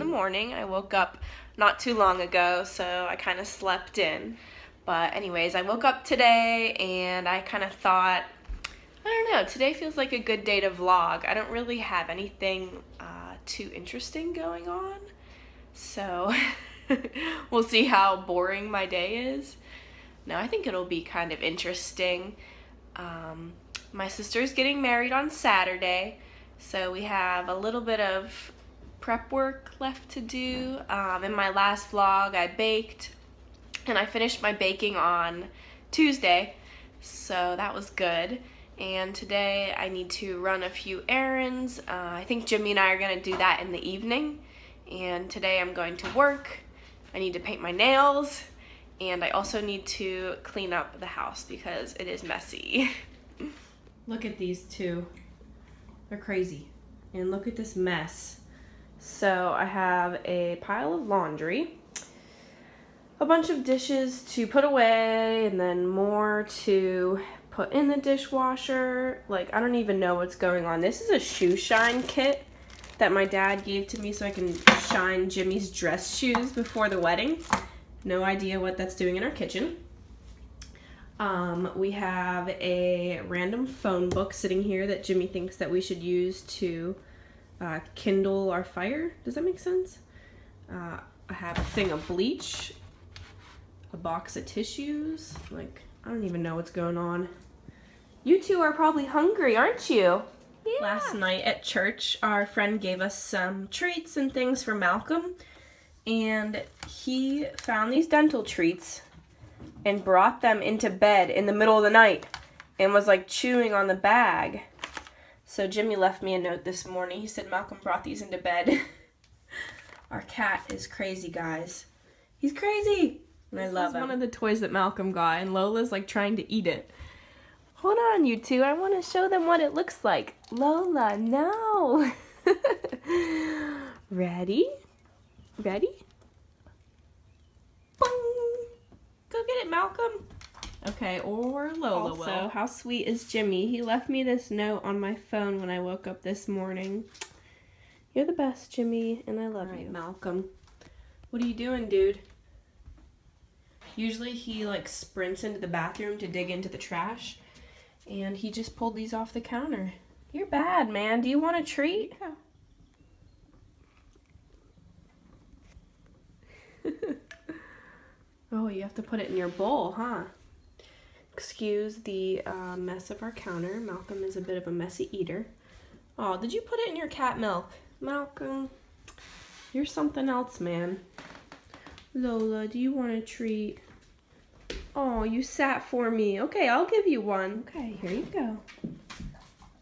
the morning. I woke up not too long ago, so I kind of slept in. But anyways, I woke up today and I kind of thought, I don't know, today feels like a good day to vlog. I don't really have anything too interesting going on, so we'll see how boring my day is. No, I think it'll be kind of interesting. My sister's getting married on Saturday, so we have a little bit of prep work left to do. In my last vlog, I baked, and I finished my baking on Tuesday, so that was good. And today I need to run a few errands. I think Jimmy and I are gonna do that in the evening. And today I'm going to work. I need to paint my nails. And I also need to clean up the house because it is messy. Look at these two. They're crazy. And look at this mess. So I have a pile of laundry, a bunch of dishes to put away, and then more to put in the dishwasher. Like, I don't even know what's going on. This is a shoe shine kit that my dad gave to me so I can shine Jimmy's dress shoes before the wedding. No idea what that's doing in our kitchen. We have a random phone book sitting here that Jimmy thinks that we should use to kindle our fire. Does that make sense? I have a thing of bleach, a box of tissues. Like, I don't even know what's going on. You two are probably hungry, aren't you? Yeah. Last night at church, our friend gave us some treats and things for Malcolm, and he found these dental treats and brought them into bed in the middle of the night and was like chewing on the bag. So Jimmy left me a note this morning. He said Malcolm brought these into bed. Our cat is crazy, guys. He's crazy. And I love him. One of the toys that Malcolm got, and Lola's like trying to eat it. Hold on, you two. I want to show them what it looks like. Lola, no. Ready? Ready? Boom! Go get it, Malcolm. Okay, or Lola will. Also, how sweet is Jimmy? He left me this note on my phone when I woke up this morning. You're the best, Jimmy, and I love you. All right, Malcolm. What are you doing, dude? Usually he like sprints into the bathroom to dig into the trash, and he just pulled these off the counter. You're bad, man. Do you want a treat? Yeah. Oh, you have to put it in your bowl, huh? Excuse the mess of our counter. Malcolm is a bit of a messy eater. Oh, did you put it in your cat milk? Malcolm, you're something else, man. Lola, do you want a treat? Oh, you sat for me. Okay, I'll give you one. Okay, here you go.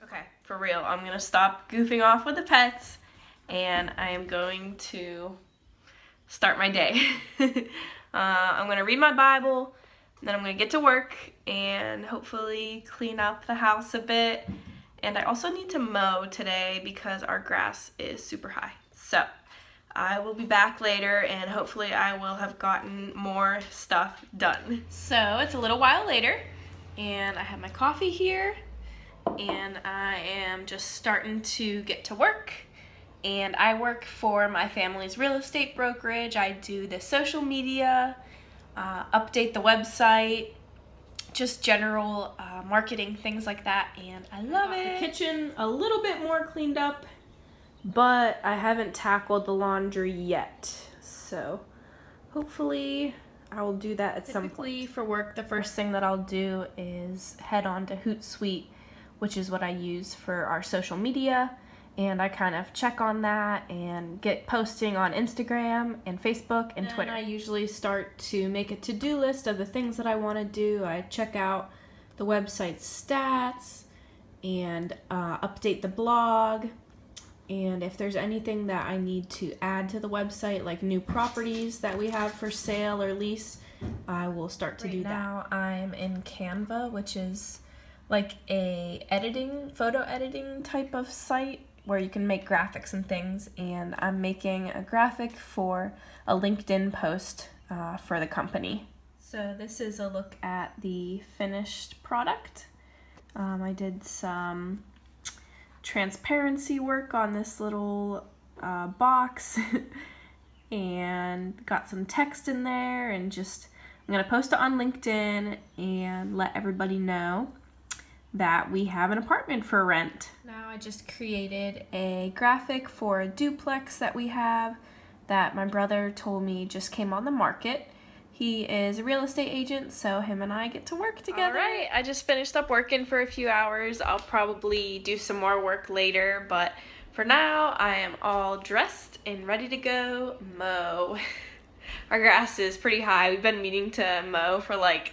Okay, for real, I'm gonna stop goofing off with the pets, and I am going to start my day. I'm gonna read my Bible, and then I'm gonna get to work and hopefully clean up the house a bit. And I also need to mow today because our grass is super high. So I will be back later, and hopefully I will have gotten more stuff done. So it's a little while later, and I have my coffee here, and I am just starting to get to work. And I work for my family's real estate brokerage. I do the social media, update the website, just general marketing, things like that, and I love it. The kitchen a little bit more cleaned up, but I haven't tackled the laundry yet, so hopefully I will do that at some point. For work, the first thing that I'll do is head on to HootSuite, which is what I use for our social media, and I kind of check on that and get posting on Instagram and Facebook and Twitter. I usually start to make a to-do list of the things that I want to do. I check out the website stats and update the blog. And if there's anything that I need to add to the website, like new properties that we have for sale or lease, I will start to do that. Now I'm in Canva, which is like a photo editing type of site where you can make graphics and things. And I'm making a graphic for a LinkedIn post for the company. So this is a look at the finished product. I did some transparency work on this little box and got some text in there, and just I'm gonna post it on LinkedIn and let everybody know that we have an apartment for rent. Now I just created a graphic for a duplex that we have that my brother told me just came on the market. He is a real estate agent, so him and I get to work together. All right, I just finished up working for a few hours. I'll probably do some more work later, but for now, I am all dressed and ready to go mow. Our grass is pretty high. We've been meaning to mow for like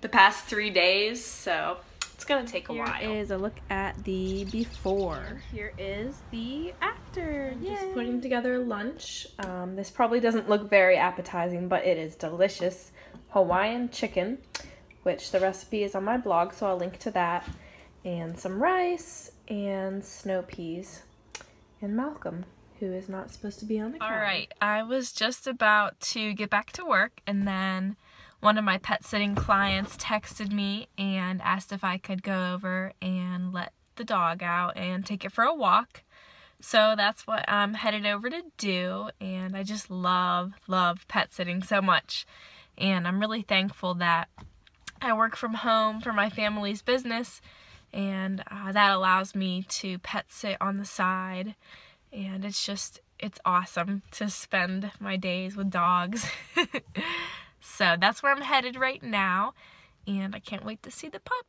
the past 3 days, so it's gonna take a while. Here is a look at the before. Here is the after. Yay. Just putting together lunch. This probably doesn't look very appetizing, but it is delicious Hawaiian chicken, which the recipe is on my blog, so I'll link to that, and some rice and snow peas. And Malcolm, who is not supposed to be on the camera. Alright, I was just about to get back to work, and then one of my pet sitting clients texted me and asked if I could go over and let the dog out and take it for a walk. So that's what I'm headed over to do, and I just love pet sitting so much. And I'm really thankful that I work from home for my family's business, and that allows me to pet sit on the side, and it's awesome to spend my days with dogs. So that's where I'm headed right now, and I can't wait to see the pup.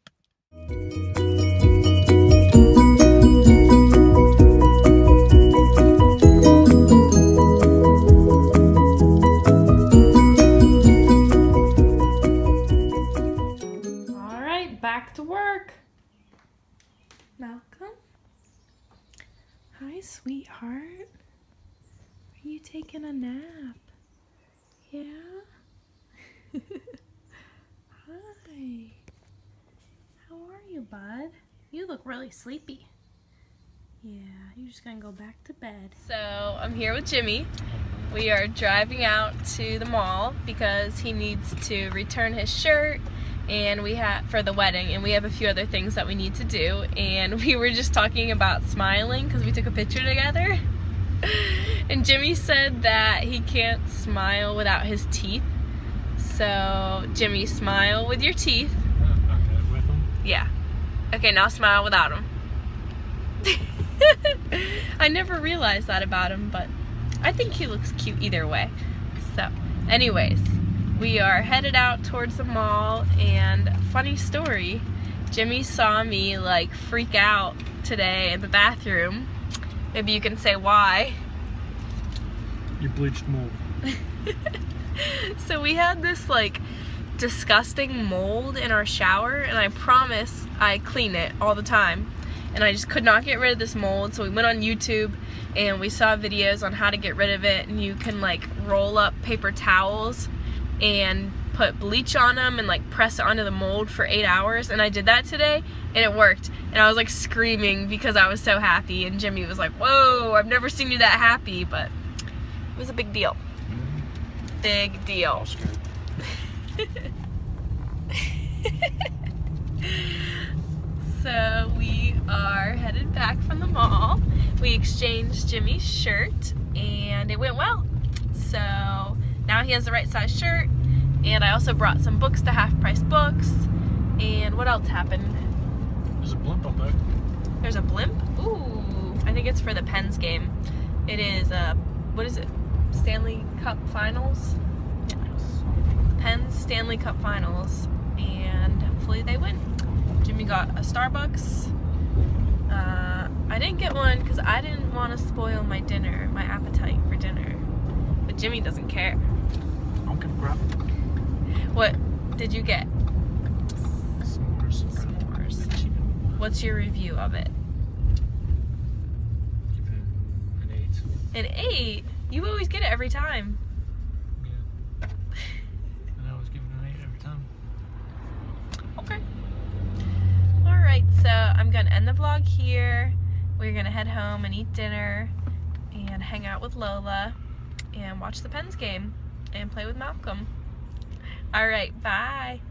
Sweetheart, are you taking a nap? Yeah? Hi. How are you, bud? You look really sleepy. Yeah, you're just gonna go back to bed. So I'm here with Jimmy. We are driving out to the mall because he needs to return his shirt and we have for the wedding, and we have a few other things that we need to do, and we were just talking about smiling because we took a picture together. And Jimmy said that he can't smile without his teeth. So Jimmy, smile with your teeth. Okay, with them? Yeah. Okay, now smile without them. I never realized that about him, but I think he looks cute either way. So anyways, we are headed out towards the mall, and funny story, Jimmy saw me like freak out today in the bathroom. Maybe you can say why. You bleached mold. So we had this like disgusting mold in our shower, and I promise I clean it all the time, and I just could not get rid of this mold. So we went on YouTube and we saw videos on how to get rid of it, and you can like roll up paper towels and put bleach on them and like press it onto the mold for 8 hours, and I did that today and it worked, and I was like screaming because I was so happy, and Jimmy was like, whoa, I've never seen you that happy, but it was a big deal. Big deal. So we are headed back from the mall. We exchanged Jimmy's shirt and it went well, so now he has the right size shirt, and I also brought some books to Half Price Books. And what else happened? There's a blimp up there. There's a blimp? Ooh, I think it's for the Pens game. It is, what is it? Stanley Cup Finals? Yes. Pens Stanley Cup Finals, and hopefully they win. Jimmy got a Starbucks. I didn't get one because I didn't want to spoil my dinner, my appetite for dinner. But Jimmy doesn't care. What did you get? S'mores. What's your review of it? Give it an 8? You always get it every time. Yeah. And I always give it an 8 every time. Okay. Alright, so I'm gonna end the vlog here. We're gonna head home and eat dinner and hang out with Lola and watch the Pens game and play with Malcolm. All right, bye.